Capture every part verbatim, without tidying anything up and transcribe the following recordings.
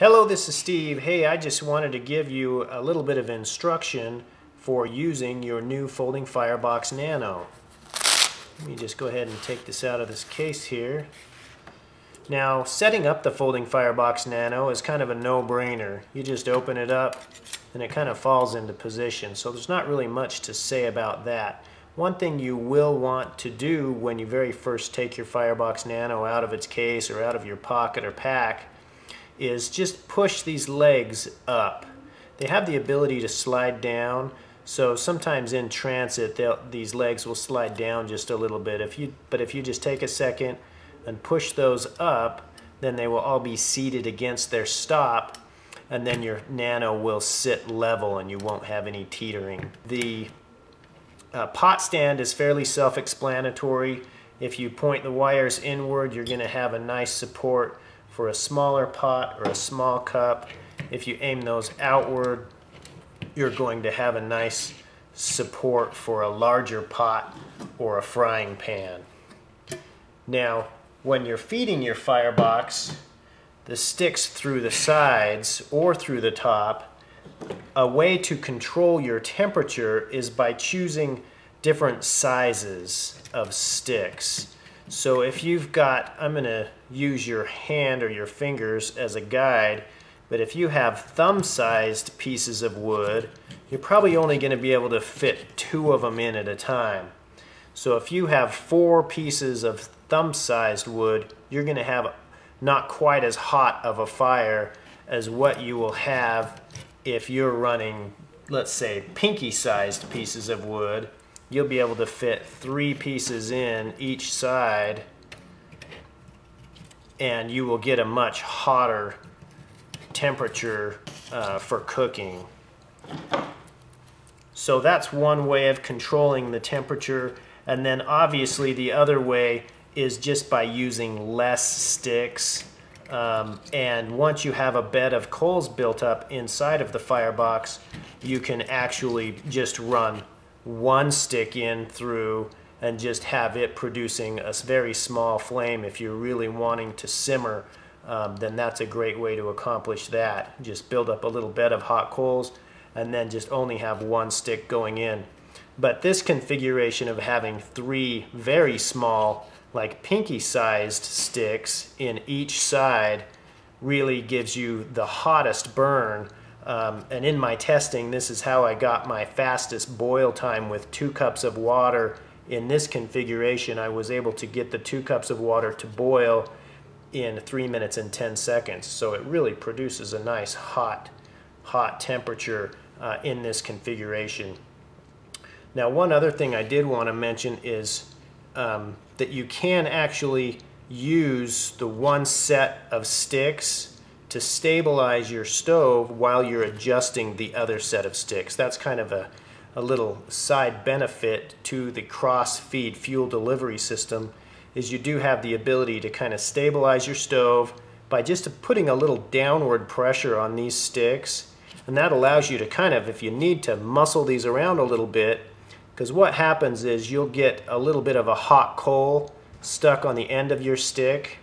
Hello, this is Steve. Hey, I just wanted to give you a little bit of instruction for using your new Folding Firebox Nano. Let me just go ahead and take this out of this case here. Now, setting up the Folding Firebox Nano is kind of a no-brainer. You just open it up and it kind of falls into position, so there's not really much to say about that. One thing you will want to do when you very first take your Firebox Nano out of its case or out of your pocket or pack is just push these legs up. They have the ability to slide down, so sometimes in transit these legs will slide down just a little bit. If you, but if you just take a second and push those up, then they will all be seated against their stop, and then your Nano will sit level and you won't have any teetering. The uh, pot stand is fairly self-explanatory. If you point the wires inward, you're going to have a nice support for a smaller pot or a small cup. If you aim those outward, you're going to have a nice support for a larger pot or a frying pan. Now, when you're feeding your firebox the sticks through the sides or through the top, a way to control your temperature is by choosing different sizes of sticks. So if you've got, I'm going to use your hand or your fingers as a guide, but if you have thumb-sized pieces of wood, you're probably only going to be able to fit two of them in at a time. So if you have four pieces of thumb-sized wood, you're going to have not quite as hot of a fire as what you will have if you're running, let's say, pinky-sized pieces of wood. You'll be able to fit three pieces in each side, and you will get a much hotter temperature uh, for cooking. So that's one way of controlling the temperature, and then obviously the other way is just by using less sticks. Um, and once you have a bed of coals built up inside of the firebox, you can actually just run one stick in through and just have it producing a very small flame. If you're really wanting to simmer, um, then that's a great way to accomplish that. Just build up a little bed of hot coals and then just only have one stick going in. But this configuration of having three very small, like pinky-sized sticks in each side really gives you the hottest burn. Um, and in my testing, this is how I got my fastest boil time with two cups of water. In this configuration, I was able to get the two cups of water to boil in three minutes and ten seconds. So it really produces a nice hot, hot temperature uh, in this configuration. Now, one other thing I did want to mention is um, that you can actually use the one set of sticks to stabilize your stove while you're adjusting the other set of sticks. That's kind of a, a little side benefit to the cross-feed fuel delivery system, is you do have the ability to kind of stabilize your stove by just putting a little downward pressure on these sticks, and that allows you to kind of, if you need to, muscle these around a little bit, because what happens is you'll get a little bit of a hot coal stuck on the end of your stick,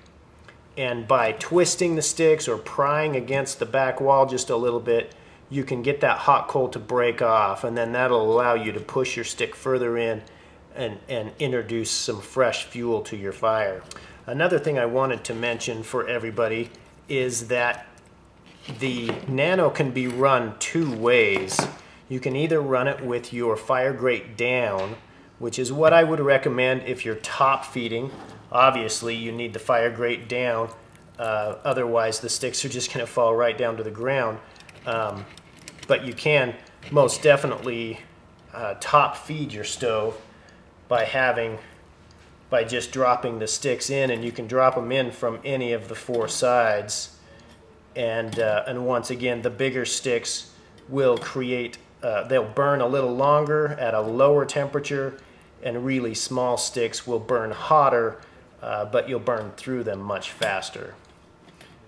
and by twisting the sticks or prying against the back wall just a little bit, you can get that hot coal to break off, and then that'll allow you to push your stick further in and, and introduce some fresh fuel to your fire. Another thing I wanted to mention for everybody is that the Nano can be run two ways. You can either run it with your Fire-Grate down, which is what I would recommend if you're top feeding. Obviously, you need the Fire-Grate down, uh, otherwise the sticks are just going to fall right down to the ground. Um, but you can most definitely uh, top feed your stove by having, by just dropping the sticks in, and you can drop them in from any of the four sides. And uh, and once again, the bigger sticks will create, uh, they'll burn a little longer at a lower temperature, and really small sticks will burn hotter. Uh, but you'll burn through them much faster.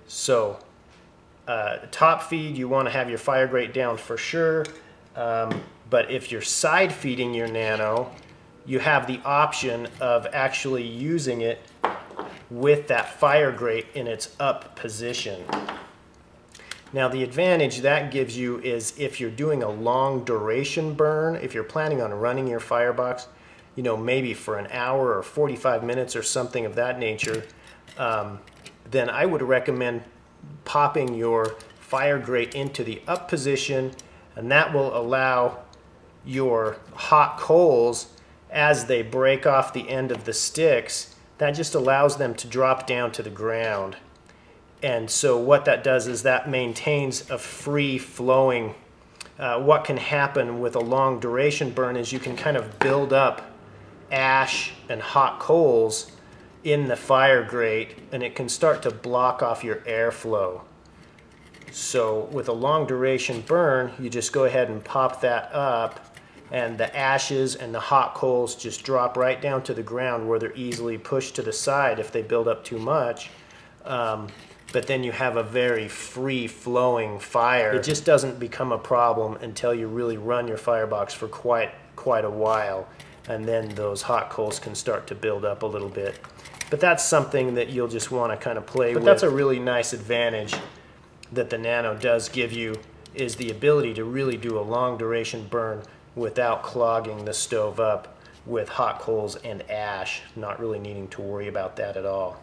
So uh, top feed, you want to have your Fire-Grate down for sure, um, but if you're side feeding your Nano, you have the option of actually using it with that Fire-Grate in its up position. Now the advantage that gives you is if you're doing a long duration burn, if you're planning on running your firebox, you know, maybe for an hour or forty-five minutes or something of that nature, um, then I would recommend popping your fire grate into the up position, and that will allow your hot coals, as they break off the end of the sticks, that just allows them to drop down to the ground. And so what that does is that maintains a free flowing. Uh, what can happen with a long duration burn is you can kind of build up ash and hot coals in the fire grate, and it can start to block off your airflow. So with a long duration burn, you just go ahead and pop that up, and the ashes and the hot coals just drop right down to the ground where they're easily pushed to the side if they build up too much. Um, but then you have a very free-flowing fire. It just doesn't become a problem until you really run your firebox for quite, quite a while, and then those hot coals can start to build up a little bit. But that's something that you'll just want to kind of play with. But that's a really nice advantage that the Nano does give you, is the ability to really do a long-duration burn without clogging the stove up with hot coals and ash, not really needing to worry about that at all.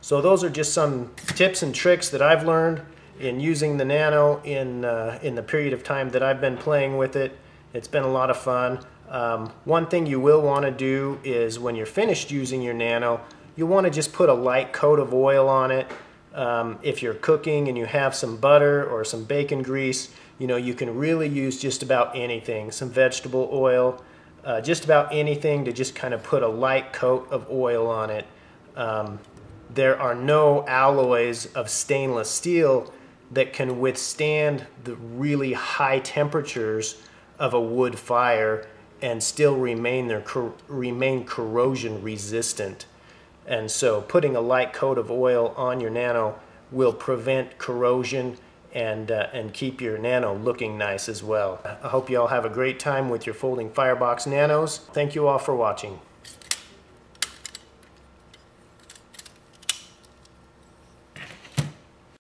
So those are just some tips and tricks that I've learned in using the Nano in, uh, in the period of time that I've been playing with it. It's been a lot of fun. Um, one thing you will want to do is when you're finished using your Nano, you'll want to just put a light coat of oil on it. Um, if you're cooking and you have some butter or some bacon grease, you know, you can really use just about anything, some vegetable oil, uh, just about anything to just kind of put a light coat of oil on it. Um, There are no alloys of stainless steel that can withstand the really high temperatures of a wood fire and still remain, their, remain corrosion resistant. And so putting a light coat of oil on your Nano will prevent corrosion and, uh, and keep your Nano looking nice as well. I hope you all have a great time with your Folding Firebox Nanos. Thank you all for watching.